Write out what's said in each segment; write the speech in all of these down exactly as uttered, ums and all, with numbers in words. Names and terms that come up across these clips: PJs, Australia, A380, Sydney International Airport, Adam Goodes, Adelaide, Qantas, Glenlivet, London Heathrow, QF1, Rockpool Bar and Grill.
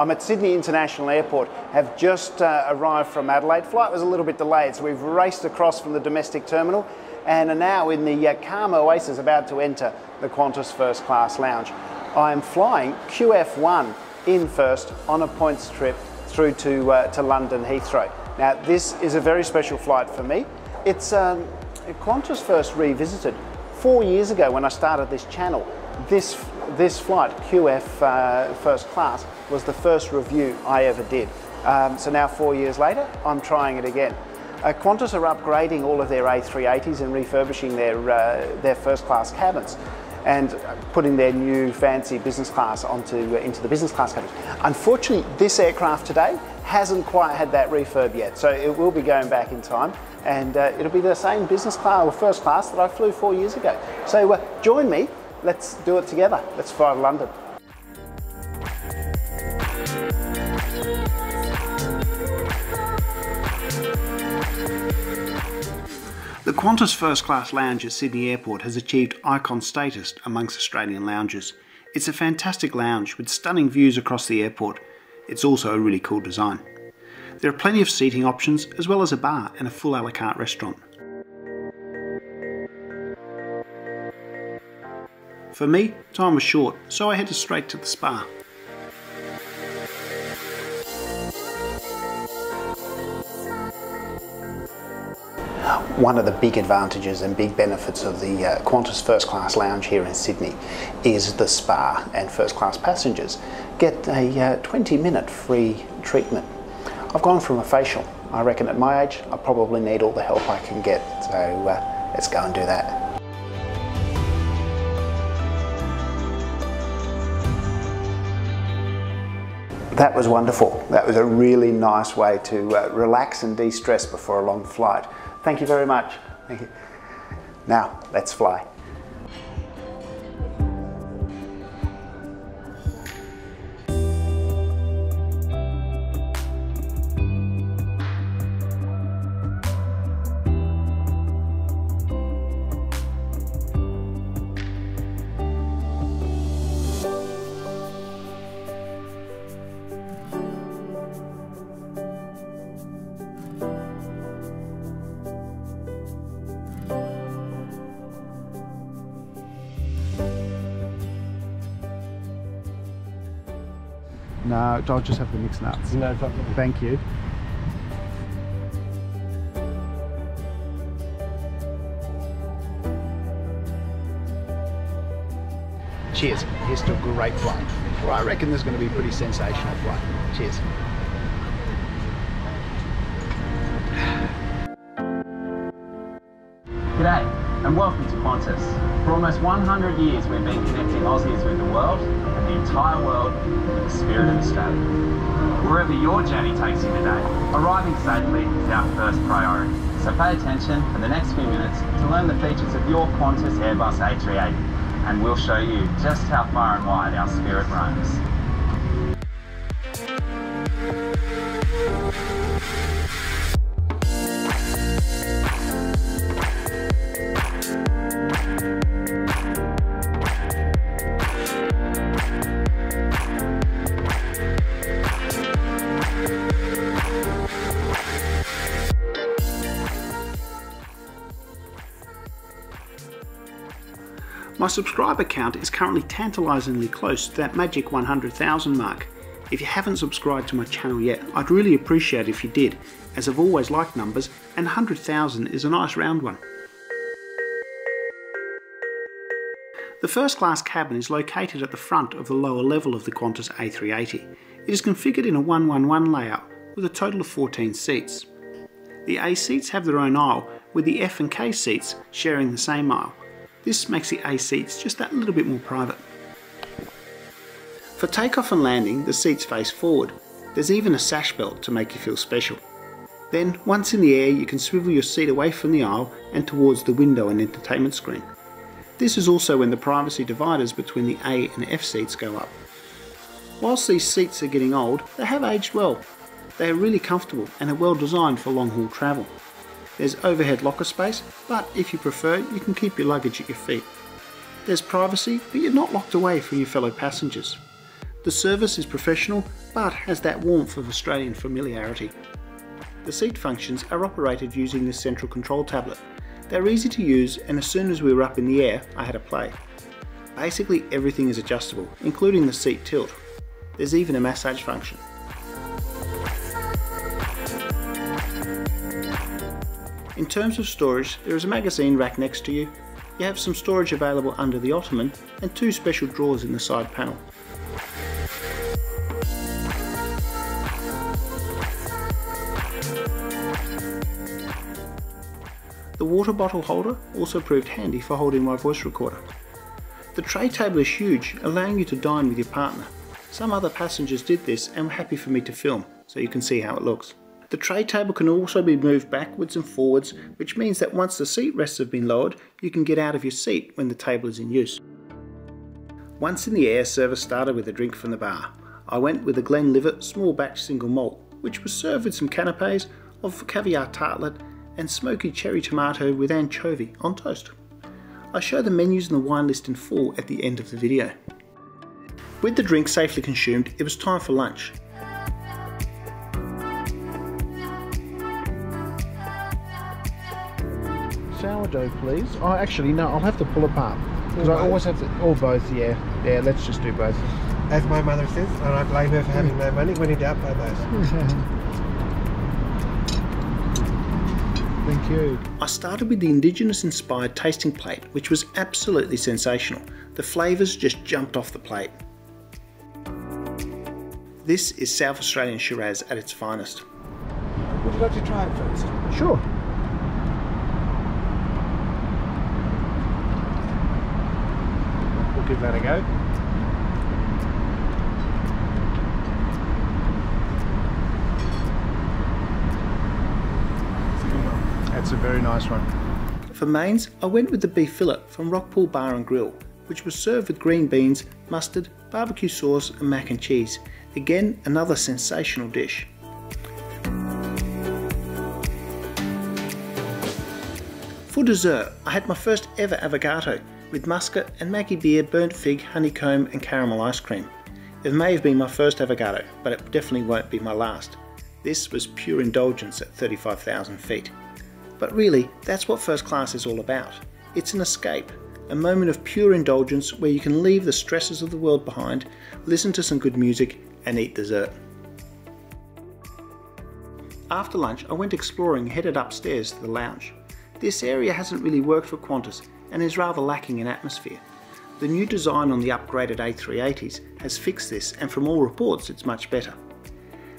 I'm at Sydney International Airport, have just uh, arrived from Adelaide. Flight was a little bit delayed, so we've raced across from the domestic terminal and are now in the uh, calm oasis about to enter the Qantas First Class Lounge. I am flying Q F one in first on a points trip through to, uh, to London Heathrow. Now, this is a very special flight for me. It's um, Qantas First revisited. Four years ago when I started this channel, this, this flight, Q F uh, First Class, was the first review I ever did. Um, so now four years later, I'm trying it again. Uh, Qantas are upgrading all of their A three eighties and refurbishing their, uh, their first class cabins and putting their new fancy business class onto, uh, into the business class cabins. Unfortunately, this aircraft today hasn't quite had that refurb yet, so it will be going back in time, and uh, it'll be the same business class or first class that I flew four years ago. So uh, join me, let's do it together. Let's fly to London. The Qantas First Class Lounge at Sydney Airport has achieved icon status amongst Australian lounges. It's a fantastic lounge with stunning views across the airport. It's also a really cool design. There are plenty of seating options as well as a bar and a full a la carte restaurant. For me, time was short, so I headed straight to the spa. One of the big advantages and big benefits of the uh, Qantas First Class Lounge here in Sydney is the spa, and first class passengers get a twenty minute uh, free treatment. I've gone from a facial. I reckon at my age I probably need all the help I can get, so uh, let's go and do that. That was wonderful. That was a really nice way to uh, relax and de-stress before a long flight. Thank you very much. Thank you. Now, let's fly. No, I'll just have the mixed nuts. No problem. Thank you. Cheers. Here's to a great flight. Well, I reckon there's going to be a pretty sensational flight. Cheers. G'day, and welcome to Qantas. For almost one hundred years, we've been connecting Aussies with the world, the entire world, with the spirit of Australia. Wherever your journey takes you today, arriving safely is our first priority. So pay attention for the next few minutes to learn the features of your Qantas Airbus A three eighty, and we'll show you just how far and wide our spirit roams. My subscriber count is currently tantalisingly close to that magic one hundred thousand mark. If you haven't subscribed to my channel yet, I'd really appreciate if you did, as I've always liked numbers, and one hundred thousand is a nice round one. The first class cabin is located at the front of the lower level of the Qantas A three eighty. It is configured in a one one one layout with a total of fourteen seats. The A seats have their own aisle, with the F and K seats sharing the same aisle. This makes the A seats just that little bit more private. For takeoff and landing, the seats face forward. There's even a sash belt to make you feel special. Then, once in the air, you can swivel your seat away from the aisle and towards the window and entertainment screen. This is also when the privacy dividers between the A and F seats go up. Whilst these seats are getting old, they have aged well. They are really comfortable and are well designed for long haul travel. There's overhead locker space, but if you prefer, you can keep your luggage at your feet. There's privacy, but you're not locked away from your fellow passengers. The service is professional but has that warmth of Australian familiarity. The seat functions are operated using this central control tablet. They're easy to use, and as soon as we were up in the air, I had a play. Basically everything is adjustable, including the seat tilt. There's even a massage function. In terms of storage, there is a magazine rack next to you. You have some storage available under the ottoman and two special drawers in the side panel. The water bottle holder also proved handy for holding my voice recorder. The tray table is huge, allowing you to dine with your partner. Some other passengers did this and were happy for me to film, so you can see how it looks. The tray table can also be moved backwards and forwards, which means that once the seat rests have been lowered, you can get out of your seat when the table is in use. Once in the air, service started with a drink from the bar. I went with a Glenlivet small batch single malt, which was served with some canapes of caviar tartlet and smoky cherry tomato with anchovy on toast. I show the menus and the wine list in full at the end of the video. With the drink safely consumed, it was time for lunch. Sourdough, please. Oh, actually, no, I'll have to pull apart, because I always have to, or both, yeah. Yeah, let's just do both. As my mother says, and I blame her for having no money, we need to up by both. Thank you. I started with the indigenous inspired tasting plate, which was absolutely sensational. The flavours just jumped off the plate. This is South Australian Shiraz at its finest. Would you like to try it first? Sure. We'll give that a go. It's a very nice one. For mains, I went with the beef fillet from Rockpool Bar and Grill, which was served with green beans, mustard, barbecue sauce and mac and cheese. Again, another sensational dish. For dessert, I had my first ever avocado with muscat and Maggie beer, burnt fig, honeycomb and caramel ice cream. It may have been my first avocado, but it definitely won't be my last. This was pure indulgence at thirty-five thousand feet. But really, that's what first class is all about. It's an escape, a moment of pure indulgence where you can leave the stresses of the world behind, listen to some good music and eat dessert. After lunch, I went exploring, headed upstairs to the lounge. This area hasn't really worked for Qantas and is rather lacking in atmosphere. The new design on the upgraded A three eighties has fixed this, and from all reports it's much better.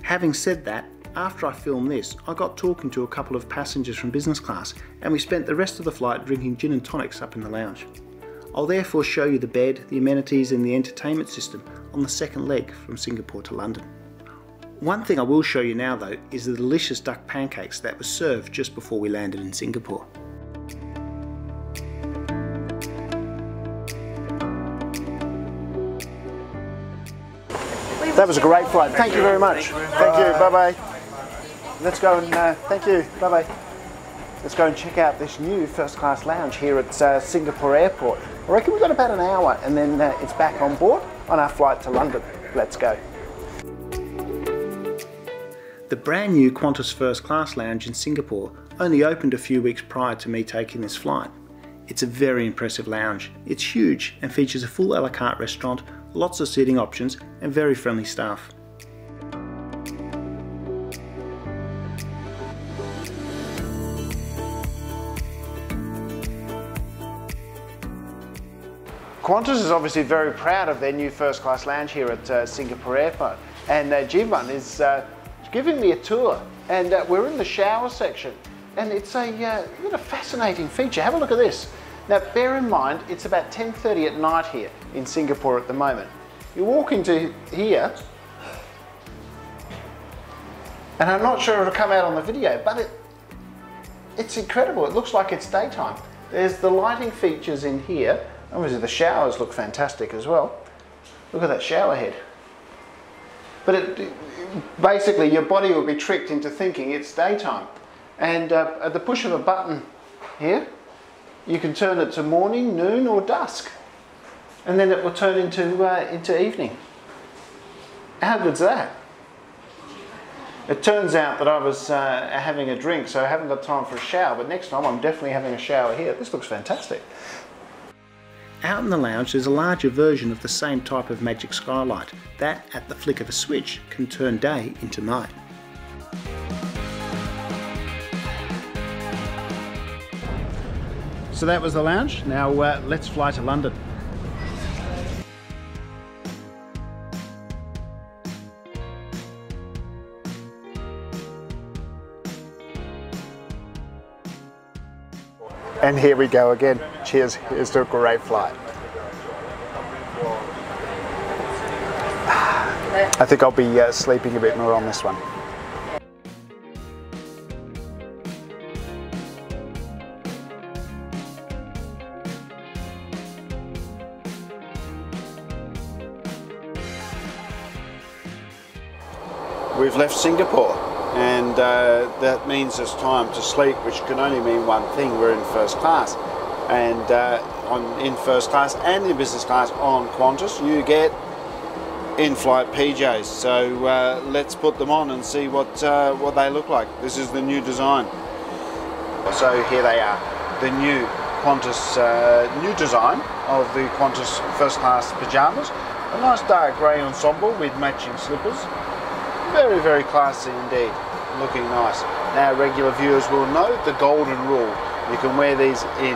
Having said that, after I filmed this, I got talking to a couple of passengers from business class, and we spent the rest of the flight drinking gin and tonics up in the lounge. I'll therefore show you the bed, the amenities and the entertainment system on the second leg from Singapore to London. One thing I will show you now though is the delicious duck pancakes that were served just before we landed in Singapore. That was a great flight. Thank you very much. Thank you. Bye-bye. Let's go and, uh, thank you, bye bye. Let's go and check out this new first class lounge here at uh, Singapore Airport. I reckon we've got about an hour and then uh, it's back on board on our flight to London. Let's go. The brand new Qantas First Class Lounge in Singapore only opened a few weeks prior to me taking this flight. It's a very impressive lounge. It's huge and features a full a la carte restaurant, lots of seating options and very friendly staff. Qantas is obviously very proud of their new first class lounge here at uh, Singapore Airport, and uh, G one is uh, giving me a tour, and uh, we're in the shower section, and it's a, uh, what a fascinating feature. Have a look at this. Now bear in mind it's about ten thirty at night here in Singapore at the moment. You walk into here, and I'm not sure it'll come out on the video, but it, it's incredible. It looks like it's daytime. There's the lighting features in here. Obviously the showers look fantastic as well. Look at that shower head. But it, it, basically your body will be tricked into thinking it's daytime. And uh, at the push of a button here, you can turn it to morning, noon or dusk. And then it will turn into, uh, into evening. How good's that? It turns out that I was uh, having a drink, so I haven't got time for a shower, but next time I'm definitely having a shower here. This looks fantastic. Out in the lounge there's a larger version of the same type of magic skylight that, at the flick of a switch, can turn day into night. So that was the lounge. Now uh, let's fly to London. And here we go again. Cheers, here's to a great flight. I think I'll be uh, sleeping a bit more on this one. We've left Singapore, and uh, that means it's time to sleep, which can only mean one thing: we're in first class. And uh, on, in first class and in business class on Qantas, you get in-flight P Js. So uh, let's put them on and see what, uh, what they look like. This is the new design. So here they are, the new Qantas, uh, new design of the Qantas first class pyjamas. A nice dark grey ensemble with matching slippers. Very, very classy indeed, looking nice. Now, regular viewers will know the golden rule. You can wear these in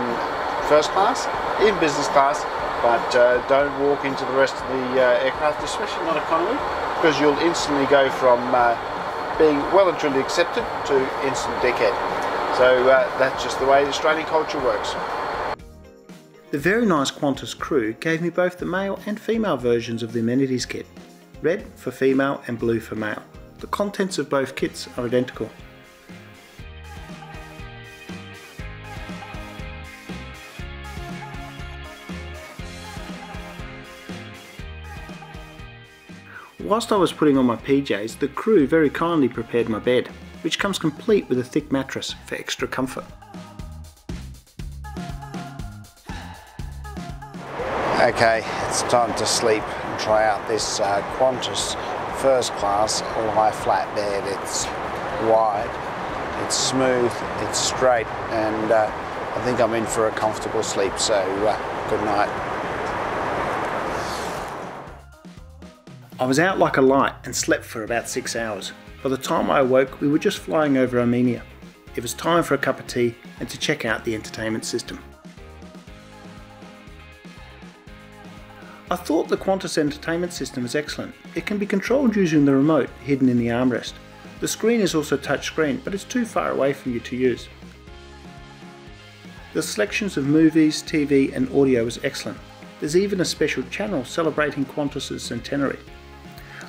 first class, in business class, but uh, don't walk into the rest of the uh, aircraft, especially not economy, because you'll instantly go from uh, being well and truly accepted to instant dickhead. So uh, that's just the way the Australian culture works. The very nice Qantas crew gave me both the male and female versions of the amenities kit. Red for female and blue for male. The contents of both kits are identical. Whilst I was putting on my P Js, the crew very kindly prepared my bed, which comes complete with a thick mattress for extra comfort. Okay, it's time to sleep. Try out this uh, Qantas first class lie flat bed. It's wide, it's smooth, it's straight, and uh, I think I'm in for a comfortable sleep, so uh, good night. I was out like a light and slept for about six hours. By the time I awoke, we were just flying over Armenia. It was time for a cup of tea and to check out the entertainment system. I thought the Qantas entertainment system is excellent. It can be controlled using the remote hidden in the armrest. The screen is also touchscreen, but it's too far away from you to use. The selections of movies, T V and audio is excellent. There's even a special channel celebrating Qantas's centenary.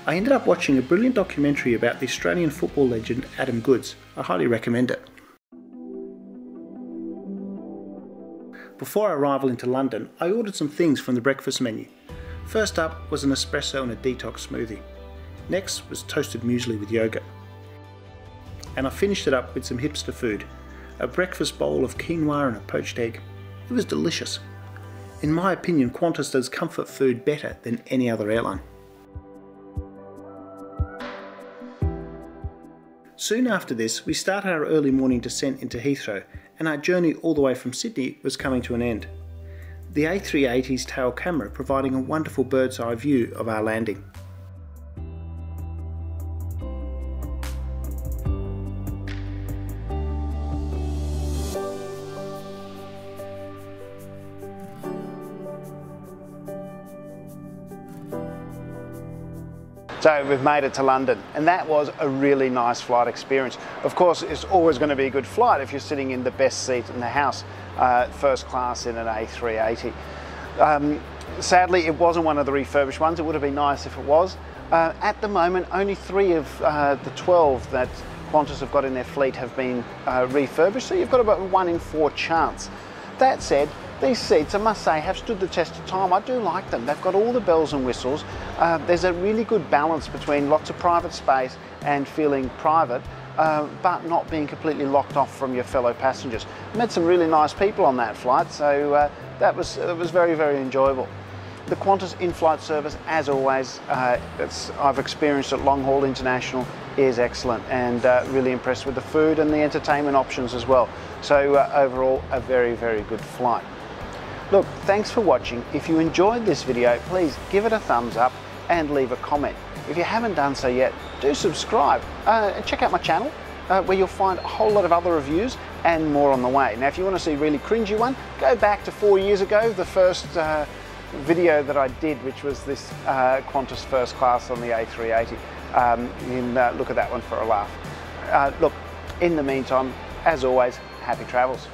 I ended up watching a brilliant documentary about the Australian football legend Adam Goodes. I highly recommend it. Before our arrival into London, I ordered some things from the breakfast menu. First up was an espresso and a detox smoothie. Next was toasted muesli with yogurt. And I finished it up with some hipster food, a breakfast bowl of quinoa and a poached egg. It was delicious. In my opinion, Qantas does comfort food better than any other airline. Soon after this, we started our early morning descent into Heathrow, and our journey all the way from Sydney was coming to an end. The A three eighty's tail camera providing a wonderful bird's eye view of our landing. So we've made it to London, and that was a really nice flight experience. Of course, it's always going to be a good flight if you're sitting in the best seat in the house, uh, first class in an A three eighty. Um, sadly, it wasn't one of the refurbished ones. It would have been nice if it was. Uh, at the moment, only three of uh, the twelve that Qantas have got in their fleet have been uh, refurbished, so you've got about one in four chance. That said, these seats, I must say, have stood the test of time. I do like them. They've got all the bells and whistles. Uh, there's a really good balance between lots of private space and feeling private, uh, but not being completely locked off from your fellow passengers. Met some really nice people on that flight, so uh, that was, it was very, very enjoyable. The Qantas in-flight service, as always, uh, it's, I've experienced at Long Haul International, is excellent, and uh, really impressed with the food and the entertainment options as well. So uh, overall, a very, very good flight. Look, thanks for watching. If you enjoyed this video, please give it a thumbs up and leave a comment. If you haven't done so yet, do subscribe uh, and check out my channel uh, where you'll find a whole lot of other reviews and more on the way. Now, if you want to see a really cringy one, go back to four years ago, the first uh, video that I did, which was this uh, Qantas first class on the A three eighty. Um, you can uh, look at that one for a laugh. Uh, look, in the meantime, as always, happy travels.